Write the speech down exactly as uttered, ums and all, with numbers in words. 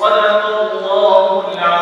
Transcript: صدق الله العظيم.